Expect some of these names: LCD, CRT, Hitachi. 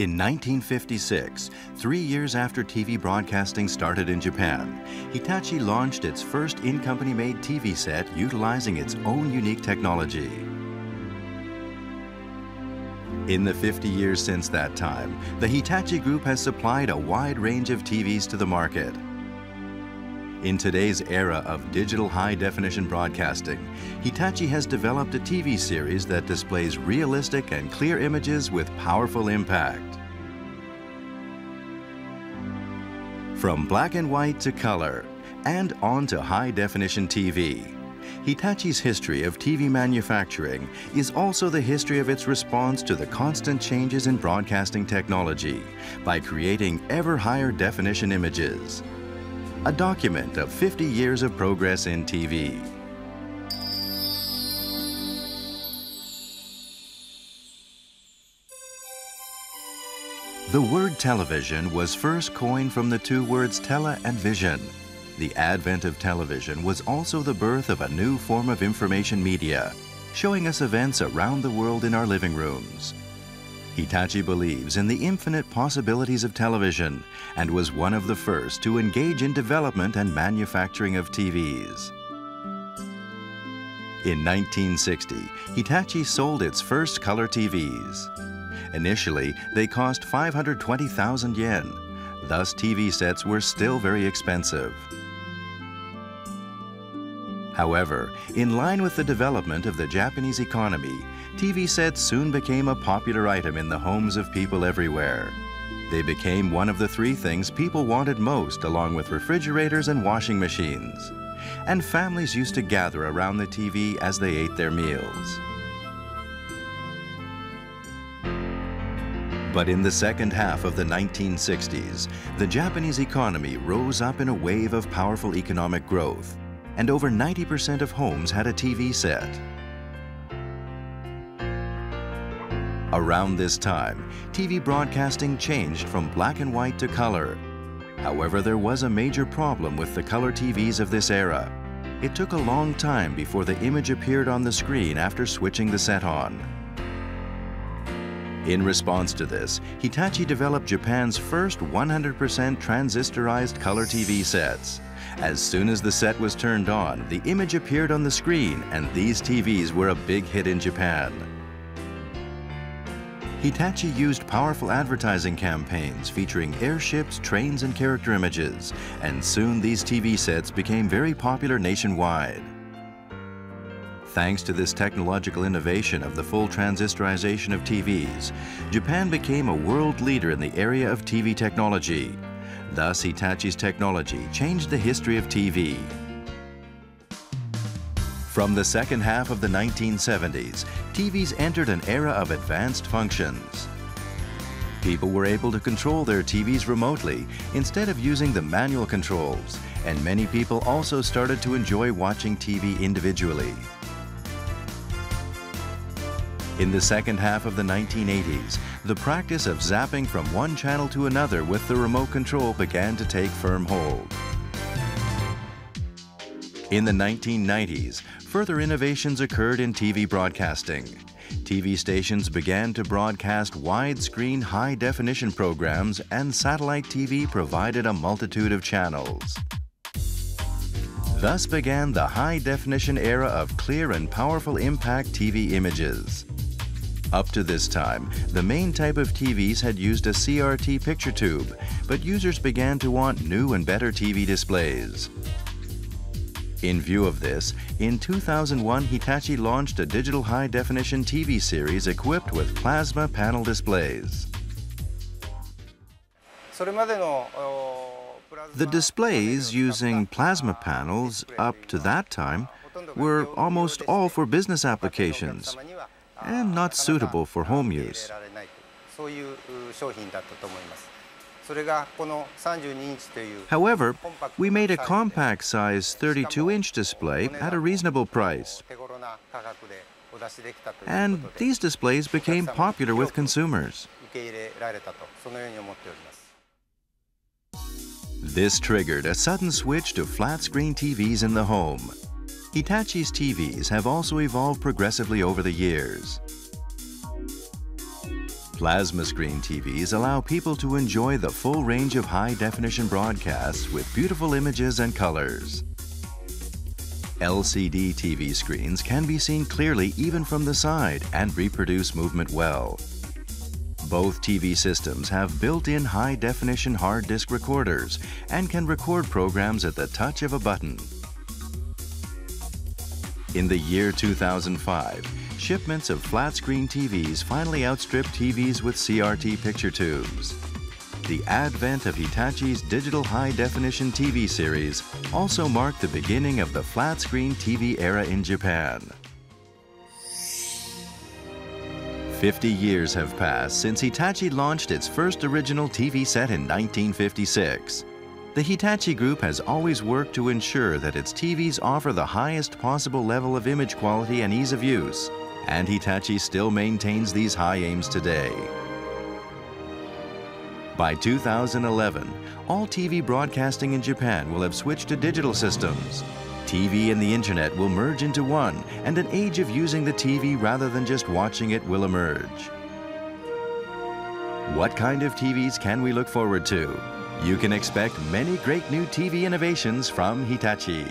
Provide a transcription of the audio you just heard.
In 1956, 3 years after TV broadcasting started in Japan, Hitachi launched its first in-company made TV set utilizing its own unique technology. In the 50 years since that time, the Hitachi Group has supplied a wide range of TVs to the market. In today's era of digital high-definition broadcasting, Hitachi has developed a TV series that displays realistic and clear images with powerful impact. From black and white to color, and on to high-definition TV, Hitachi's history of TV manufacturing is also the history of its response to the constant changes in broadcasting technology by creating ever higher definition images. A document of 50 years of progress in TV. The word television was first coined from the two words tele and vision. The advent of television was also the birth of a new form of information media, showing us events around the world in our living rooms. Hitachi believes in the infinite possibilities of television and was one of the first to engage in development and manufacturing of TVs. In 1960, Hitachi sold its first color TVs. Initially, they cost 520,000 yen. Thus, TV sets were still very expensive. However, in line with the development of the Japanese economy, TV sets soon became a popular item in the homes of people everywhere. They became one of the three things people wanted most, along with refrigerators and washing machines. And families used to gather around the TV as they ate their meals. But in the second half of the 1960s, the Japanese economy rose up in a wave of powerful economic growth, and over 90% of homes had a TV set. Around this time, TV broadcasting changed from black and white to color. However, there was a major problem with the color TVs of this era. It took a long time before the image appeared on the screen after switching the set on. In response to this, Hitachi developed Japan's first 100% transistorized color TV sets. As soon as the set was turned on, the image appeared on the screen, and these TVs were a big hit in Japan. Hitachi used powerful advertising campaigns featuring airships, trains, and character images, and soon these TV sets became very popular nationwide. Thanks to this technological innovation of the full transistorization of TVs, Japan became a world leader in the area of TV technology. Thus, Hitachi's technology changed the history of TV. From the second half of the 1970s, TVs entered an era of advanced functions. People were able to control their TVs remotely instead of using the manual controls, and many people also started to enjoy watching TV individually. In the second half of the 1980s, the practice of zapping from one channel to another with the remote control began to take firm hold. In the 1990s, further innovations occurred in TV broadcasting. TV stations began to broadcast widescreen high-definition programs, and satellite TV provided a multitude of channels. Thus began the high-definition era of clear and powerful impact TV images. Up to this time, the main type of TVs had used a CRT picture tube, but users began to want new and better TV displays. In view of this, in 2001, Hitachi launched a digital high-definition TV series equipped with plasma panel displays. The displays using plasma panels up to that time were almost all for business applications, and not suitable for home use. However, we made a compact size 32-inch display at a reasonable price, and these displays became popular with consumers. This triggered a sudden switch to flat-screen TVs in the home. Hitachi's TVs have also evolved progressively over the years. Plasma screen TVs allow people to enjoy the full range of high-definition broadcasts with beautiful images and colors. LCD TV screens can be seen clearly even from the side and reproduce movement well. Both TV systems have built-in high-definition hard disk recorders and can record programs at the touch of a button. In the year 2005, shipments of flat-screen TVs finally outstripped TVs with CRT picture tubes. The advent of Hitachi's digital high-definition TV series also marked the beginning of the flat-screen TV era in Japan. 50 years have passed since Hitachi launched its first original TV set in 1956. The Hitachi Group has always worked to ensure that its TVs offer the highest possible level of image quality and ease of use. And Hitachi still maintains these high aims today. By 2011, all TV broadcasting in Japan will have switched to digital systems. TV and the internet will merge into one, and an age of using the TV rather than just watching it will emerge. What kind of TVs can we look forward to? You can expect many great new TV innovations from Hitachi.